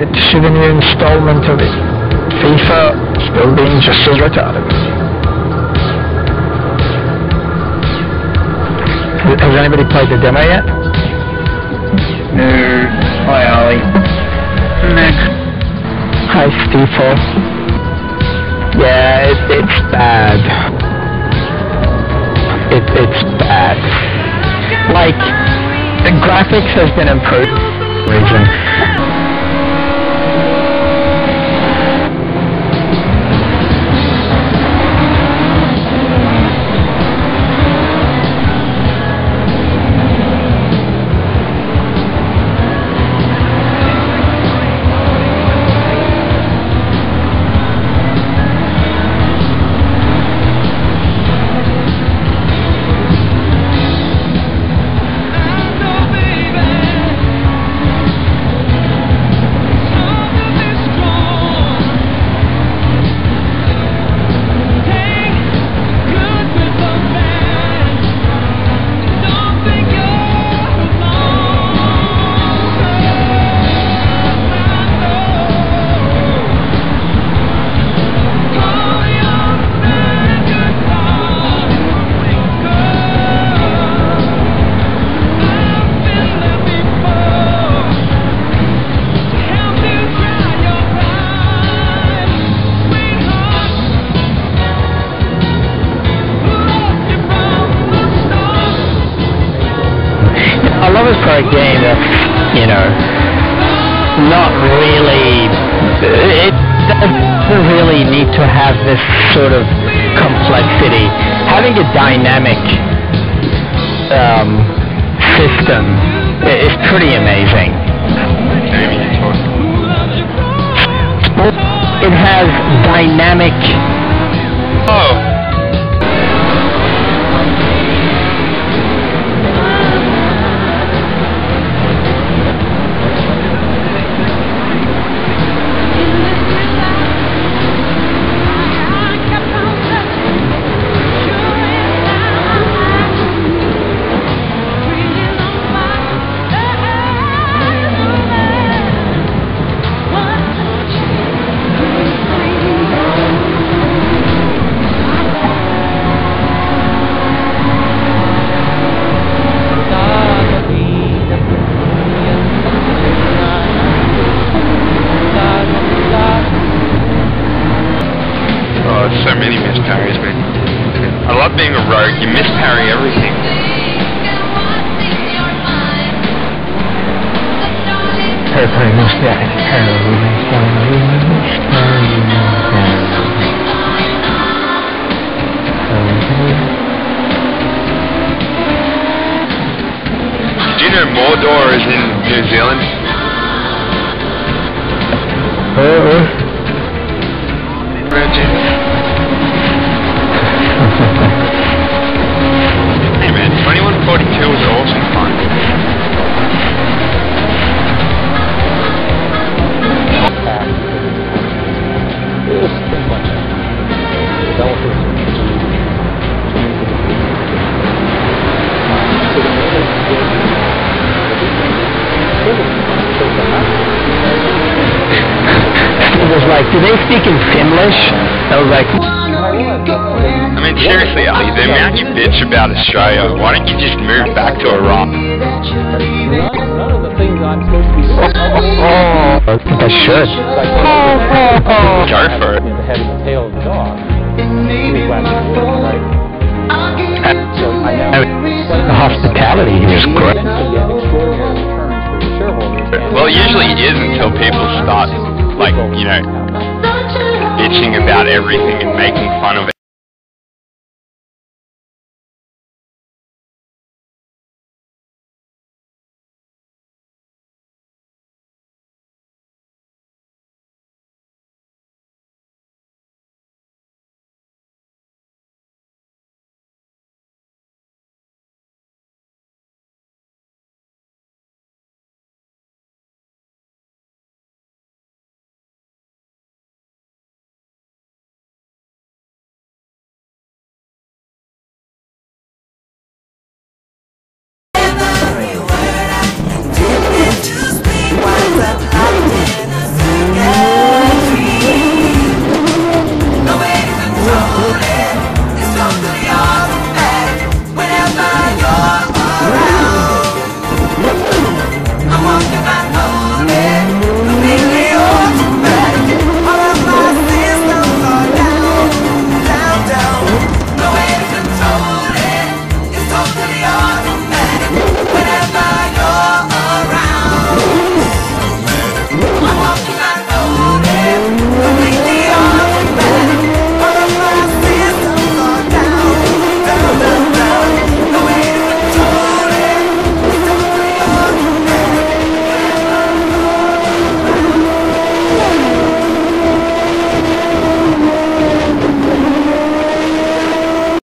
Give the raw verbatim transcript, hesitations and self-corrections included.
It's a souvenir installment of it. FIFA still being just as retarded. Has anybody played the demo yet? No. Hi Ollie. Next. Hi Steeple. Yeah, it, it's bad. It, it's bad. Like, the graphics has been improved for some reason. A game that's, you know, not really, it doesn't really need to have this sort of complexity. Having a dynamic um, system is pretty amazing. It has dynamic... Oh! So many misparries, man. I love being a rogue. You misparry everything. Everybody misparry. Do you know Mordor is in New Zealand? Uh-uh. Like, do they speak in Finnish? I was like... I mean, seriously, Ali, the amount you bitch about Australia, why don't you just move back to Iran? None of the things I'm supposed to be saying. Oh, I think I should. Go for it. The head and tail of the dog. The hospitality here is great. Well, it usually is until people start... like, you know, bitching about everything and making fun of it. We are the